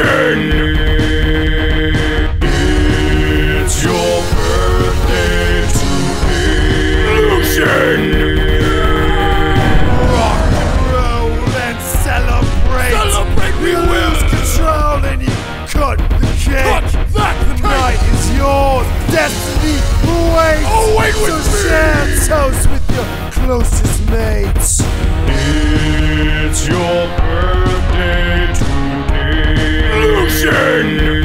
again. It's your birthday today, Lucian. Rock and roll and celebrate. We lose control and you cut the cake. The night is yours, destiny awaits. So share toast with your closest mates. It's your birthday today, Lucian!